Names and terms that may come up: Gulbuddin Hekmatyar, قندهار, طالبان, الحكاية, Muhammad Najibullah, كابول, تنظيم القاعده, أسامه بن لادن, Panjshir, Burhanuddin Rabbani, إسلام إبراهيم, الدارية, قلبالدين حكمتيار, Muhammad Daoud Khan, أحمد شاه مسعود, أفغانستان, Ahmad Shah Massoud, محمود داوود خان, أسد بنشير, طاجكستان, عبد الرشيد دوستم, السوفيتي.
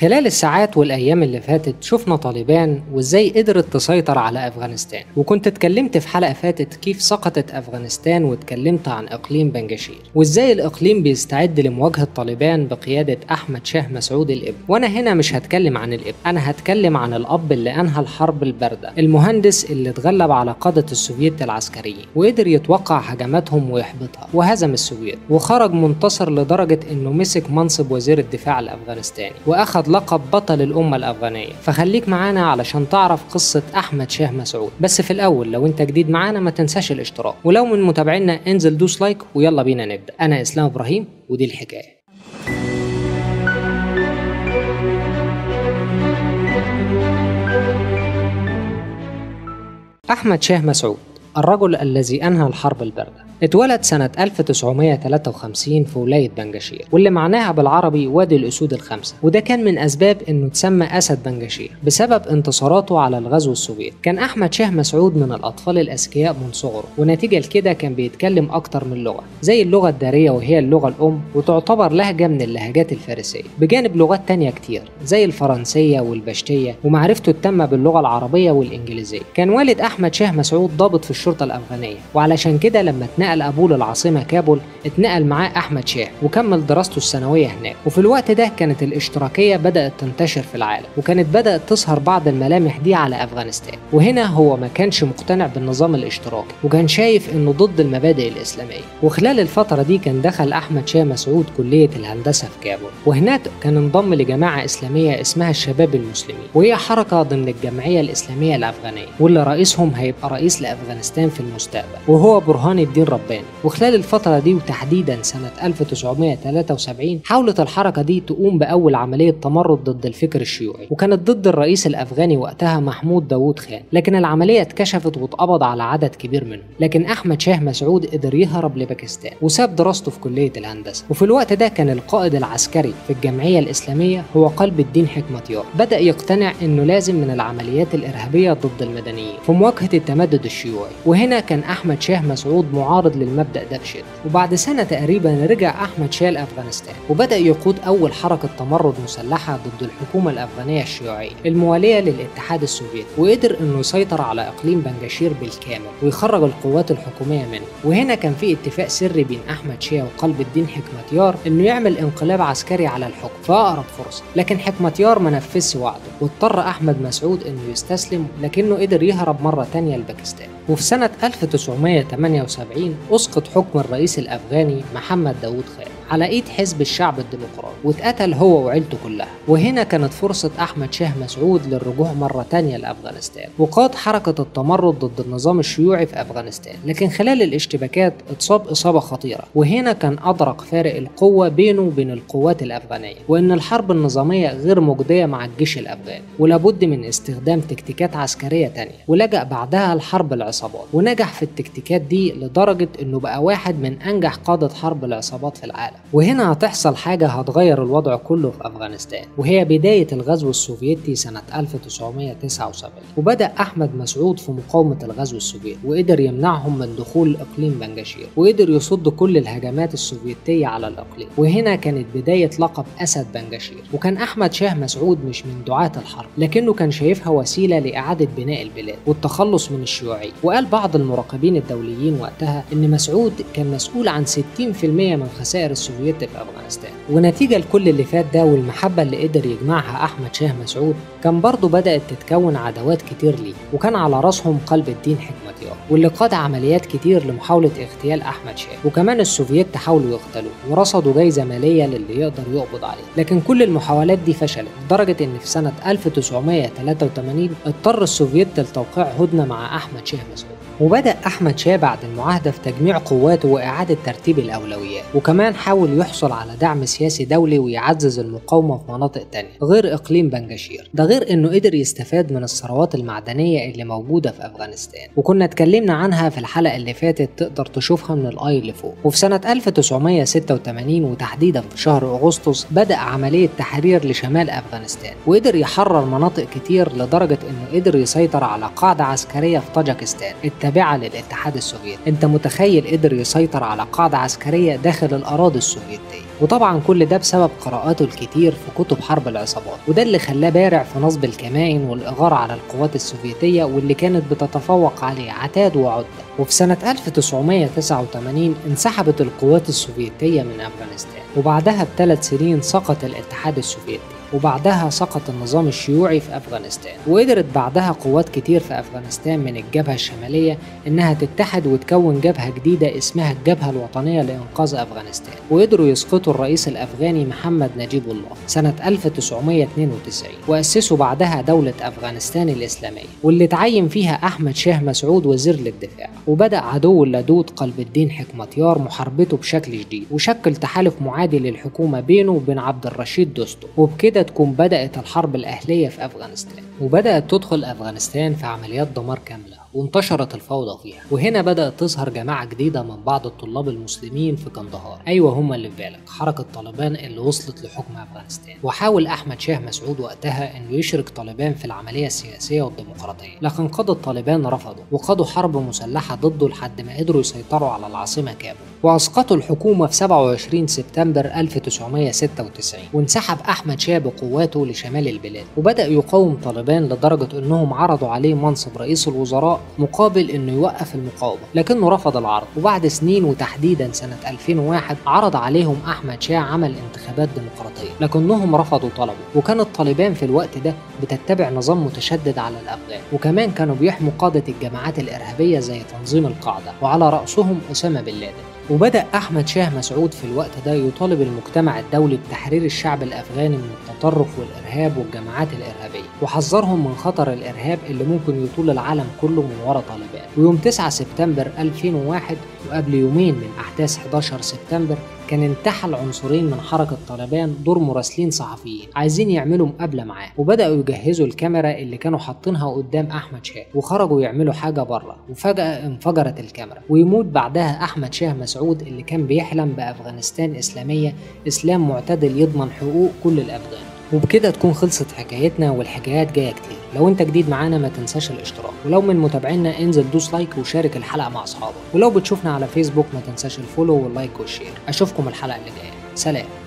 خلال الساعات والأيام اللي فاتت شفنا طالبان وإزاي قدرت تسيطر على أفغانستان، وكنت اتكلمت في حلقة فاتت كيف سقطت أفغانستان واتكلمت عن إقليم بنجشير وإزاي الإقليم بيستعد لمواجهة طالبان بقيادة أحمد شاه مسعود الإب. وأنا هنا مش هتكلم عن الإب، أنا هتكلم عن الأب اللي أنهى الحرب الباردة، المهندس اللي اتغلب على قادة السوفييت العسكريين وقدر يتوقع هجماتهم ويحبطها وهزم السوفييت وخرج منتصر لدرجة إنه مسك منصب وزير الدفاع الأفغانستاني وأخذ لقب بطل الأمة الأفغانية. فخليك معانا علشان تعرف قصة أحمد شاه مسعود. بس في الأول لو أنت جديد معانا ما تنساش الاشتراك، ولو من متابعينا انزل دوس لايك، ويلا بينا نبدأ. أنا إسلام إبراهيم ودي الحكاية. أحمد شاه مسعود، الرجل الذي أنهى الحرب الباردة، اتولد سنة 1953 في ولاية بنجشير واللي معناها بالعربي وادي الأسود الخمسة، وده كان من أسباب إنه تسمى أسد بنجشير بسبب انتصاراته على الغزو السوفيتي. كان أحمد شاه مسعود من الأطفال الأذكياء من صغره، ونتيجة لكده كان بيتكلم أكتر من لغة زي اللغة الدارية وهي اللغة الأم، وتعتبر لهجة من اللهجات الفارسية، بجانب لغات تانية كتير زي الفرنسية والبشتية، ومعرفته التامة باللغة العربية والإنجليزية. كان والد أحمد شاه مسعود ضابط في الشرطة الأفغانية، وعلشان كده لما اتنقل أبوه للعاصمة كابول اتنقل معاه أحمد شاه وكمل دراسته الثانوية هناك. وفي الوقت ده كانت الاشتراكية بدأت تنتشر في العالم، وكانت بدأت تظهر بعض الملامح دي على أفغانستان، وهنا هو ما كانش مقتنع بالنظام الاشتراكي وكان شايف إنه ضد المبادئ الإسلامية. وخلال الفترة دي كان دخل أحمد شاه مسعود كلية الهندسة في كابول، وهناك كان انضم لجماعة إسلامية اسمها الشباب المسلمين، وهي حركة ضمن الجمعية الإسلامية الأفغانية واللي رئيسهم هيبقى رئيس لأفغانستان في المستقبل وهو برهان الدين رباني. وخلال الفترة دي وتحديدا سنة 1973 حاولت الحركة دي تقوم بأول عملية تمرد ضد الفكر الشيوعي، وكانت ضد الرئيس الأفغاني وقتها محمود داوود خان، لكن العملية اتكشفت واتقبض على عدد كبير منهم. لكن أحمد شاه مسعود قدر يهرب لباكستان وساب دراسته في كلية الهندسة، وفي الوقت ده كان القائد العسكري في الجمعية الإسلامية هو قلبالدين حكمتيار، بدأ يقتنع إنه لازم من العمليات الإرهابية ضد المدنيين في مواجهة التمدد الشيوعي، وهنا كان أحمد شاه مسعود معارض للمبدأ ده بشدة. وبعد سنة تقريبا رجع أحمد شاه لأفغانستان وبدأ يقود أول حركة تمرد مسلحة ضد الحكومة الأفغانية الشيوعية الموالية للاتحاد السوفيتي، وقدر إنه يسيطر على إقليم بنجشير بالكامل ويخرج القوات الحكومية منه. وهنا كان في اتفاق سري بين أحمد شاه وقلبالدين حكمتيار إنه يعمل انقلاب عسكري على الحكم في أقرب فرصة، لكن حكمتيار ما نفذش وعده واضطر أحمد مسعود إنه يستسلم، لكنه قدر يهرب مرة تانية لباكستان. وفي سنة 1978 أسقط حكم الرئيس الأفغاني محمد داوود خان على إيد حزب الشعب الديمقراطي، واتقتل هو وعيلته كلها. وهنا كانت فرصة أحمد شاه مسعود للرجوع مرة تانية لأفغانستان، وقاد حركة التمرد ضد النظام الشيوعي في أفغانستان، لكن خلال الاشتباكات اتصاب إصابة خطيرة، وهنا كان أدرك فارق القوة بينه وبين القوات الأفغانية، وإن الحرب النظامية غير مجدية مع الجيش الأفغاني ولابد من استخدام تكتيكات عسكرية تانية، ولجأ بعدها الحرب العصابات، ونجح في التكتيكات دي لدرجة إنه بقى واحد من أنجح قادة حرب العصابات في العالم. وهنا هتحصل حاجة هتغير الوضع كله في أفغانستان، وهي بداية الغزو السوفيتي سنة 1979، وبدأ أحمد مسعود في مقاومة الغزو السوفيتي وقدر يمنعهم من دخول إقليم بنجشير، وقدر يصد كل الهجمات السوفيتية على الإقليم، وهنا كانت بداية لقب أسد بنجشير. وكان أحمد شاه مسعود مش من دعاة الحرب، لكنه كان شايفها وسيلة لإعادة بناء البلاد والتخلص من الشيوعية. وقال بعض المراقبين الدوليين وقتها إن مسعود كان مسؤول عن 60% من خسائر السوفيت في أفغانستان. ونتيجة لكل اللي فات ده والمحبة اللي قدر يجمعها أحمد شاه مسعود، كان برضه بدأت تتكون عدوات كتير ليه، وكان على رأسهم قلبالدين حكمتيار واللي قاد عمليات كتير لمحاولة اغتيال أحمد شاه، وكمان السوفيت حاولوا يغتالوه ورصدوا جايزة مالية للي يقدر يقبض عليه، لكن كل المحاولات دي فشلت لدرجة إن في سنة 1983 اضطر السوفيت لتوقيع هدنة مع أحمد شاه مسعود. وبدأ أحمد شاه بعد المعاهدة في تجميع قواته وإعادة ترتيب الأولويات، وكمان حاول يحصل على دعم سياسي دولي ويعزز المقاومة في مناطق تانية غير إقليم بنجشير، ده غير إنه قدر يستفاد من الثروات المعدنية اللي موجودة في أفغانستان، وكنا اتكلمنا عنها في الحلقة اللي فاتت تقدر تشوفها من الآي اللي فوق. وفي سنة 1986 وتحديدا في شهر أغسطس بدأ عملية تحرير لشمال أفغانستان، وقدر يحرر مناطق كتير لدرجة إنه قدر يسيطر على قاعدة عسكرية في طاجكستان التابعة للاتحاد السوفيتي. أنت متخيل قدر يسيطر على قاعدة عسكرية داخل الأراضي السوفيتية، وطبعا كل ده بسبب قراءاته الكتير في كتب حرب العصابات، وده اللي خلاه بارع في نصب الكمائن والإغارة على القوات السوفيتية واللي كانت بتتفوق عليه عتاد وعدة. وفي سنة 1989 انسحبت القوات السوفيتية من أفغانستان، وبعدها ب3 سنين سقط الاتحاد السوفيتي، وبعدها سقط النظام الشيوعي في أفغانستان، وقدرت بعدها قوات كتير في أفغانستان من الجبهة الشمالية إنها تتحد وتكون جبهة جديدة اسمها الجبهة الوطنية لإنقاذ أفغانستان، وقدروا يسقطوا الرئيس الأفغاني محمد نجيب الله سنة 1992، وأسسوا بعدها دولة أفغانستان الإسلامية واللي تعين فيها أحمد شاه مسعود وزير للدفاع، وبدأ عدو اللدود قلب الدين حكمتيار محاربته بشكل جديد، وشكل تحالف معادي للحكومة بينه وبين عبد الرشيد دوستم، وبكده تكون بدأت الحرب الأهلية في أفغانستان، وبدأت تدخل أفغانستان في عمليات دمار كاملة وانتشرت الفوضى فيها. وهنا بدأت تظهر جماعة جديدة من بعض الطلاب المسلمين في قندهار، أيوة هم اللي في بالك، حركة طالبان اللي وصلت لحكم أفغانستان، وحاول أحمد شاه مسعود وقتها إنه يشرك طالبان في العملية السياسية والديمقراطية، لكن قادة طالبان رفضوا وقادوا حرب مسلحة ضده لحد ما قدروا يسيطروا على العاصمة كابول، وأسقطوا الحكومة في 27 سبتمبر 1996، وانسحب أحمد شاه بقواته لشمال البلاد، وبدأ يقاوم طالبان لدرجة إنهم عرضوا عليه منصب رئيس الوزراء مقابل انه يوقف المقاومه، لكنه رفض العرض، وبعد سنين وتحديدا سنه 2001 عرض عليهم احمد شاه عمل انتخابات ديمقراطيه، لكنهم رفضوا طلبه، وكان الطالبان في الوقت ده بتتبع نظام متشدد على الافغان، وكمان كانوا بيحموا قاده الجماعات الارهابيه زي تنظيم القاعده، وعلى راسهم اسامه بن لادن. وبدأ أحمد شاه مسعود في الوقت ده يطالب المجتمع الدولي بتحرير الشعب الأفغاني من التطرف والإرهاب والجماعات الإرهابية، وحذرهم من خطر الإرهاب اللي ممكن يطول العالم كله من وراء طالبان. ويوم 9 سبتمبر 2001 وقبل يومين من أحداث 11 سبتمبر كان انتحل عنصرين من حركة طالبان دور مراسلين صحفيين عايزين يعملوا مقابلة معاه، وبدأوا يجهزوا الكاميرا اللي كانوا حاطينها قدام أحمد شاه، وخرجوا يعملوا حاجة بره، وفجأة انفجرت الكاميرا، ويموت بعدها أحمد شاه مسعود اللي كان بيحلم بأفغانستان إسلامية، إسلام معتدل يضمن حقوق كل الأفغان. وبكده تكون خلصت حكايتنا، والحكايات جاية كتير. لو انت جديد معانا ما تنساش الاشتراك، ولو من متابعينا انزل دوس لايك وشارك الحلقة مع اصحابك، ولو بتشوفنا على فيسبوك ما تنساش الفولو واللايك والشير. اشوفكم الحلقة اللي جاية، سلام.